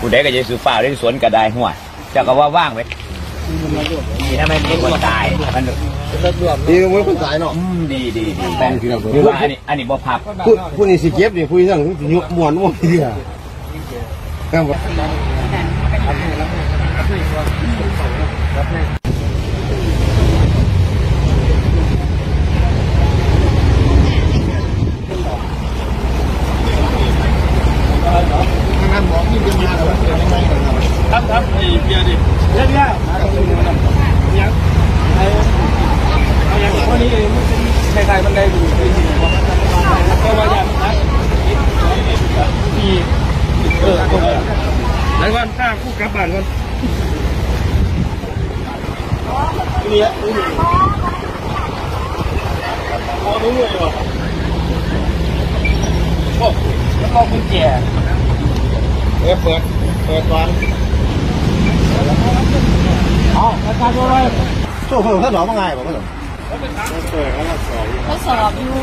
กูได้ก็จะซื้อฝ้าได้สวนกระไดหัวเจ้าก็ว่าว่างไหมดีนะไม่เป็นคนตายมันดีไม่คนตายเนาะดีดีแปลงที่เราดูว่าอันนี้บ่พับผู้นี้สิเจ็บเนี่ยผู้นี้สั่งยุบมวนว่าดีอะครับไอ้เบียร์ดิเบียร์ยังเอาอย่างวันนี้ใครๆมันได้ดูดีแล้วก็ว่าอย่างนั้นดีแล้วก็สร้างคู่กลับบ้านกันนี่ฮะพอรู้เลยว่ะโอ้แล้วก็คุณแก่เปิดก่อนเอาไปทานด้วยโซ่เพิ่มถ้าหนอมาไงบอกไม่หรอเขาสอบอยู่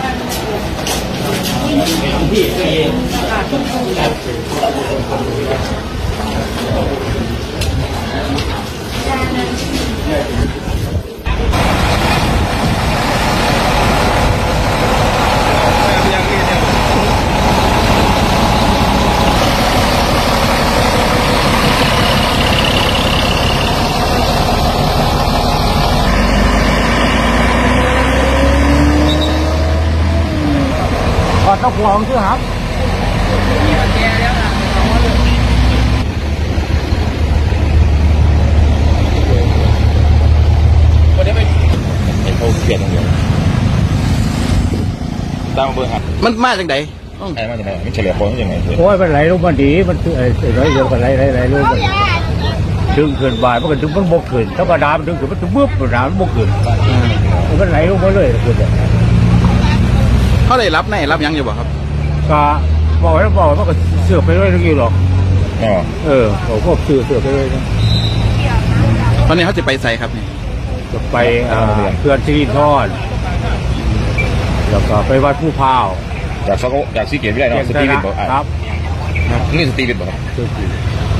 ต้องลองชื่อครับมันมาจากไหนมาจากไหนมันเฉลี่ยคนยังไงโอ้ยมันไหลลงมาดีมันคือร้อยเดียวกันไหลลงมาดึงเกินบ่ายมันก็ดึงมันบกเกินถ้าประดามดึงเกินมันถึงเบื้อบประดามมันบกเกินมันก็ไหลลงมาเลยเกินเขาได้รับแน่รับยังอยู่บ่ครับก็บอกแล้วบอกว่าก็เสือกไปด้วยทุกอยู่หรอกเขาก็เสือกไปด้วยตอนนี้เขาจะไปใส่ครับนี่จะไปเพื่อนซีรีส์ทอดแล้วก็ไปวัดผู้พาวจากซีเกียร์ไม่ได้เนาะสตีบิดบอกครับนี่สตีบิดบอก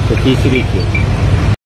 สตีซีรีส์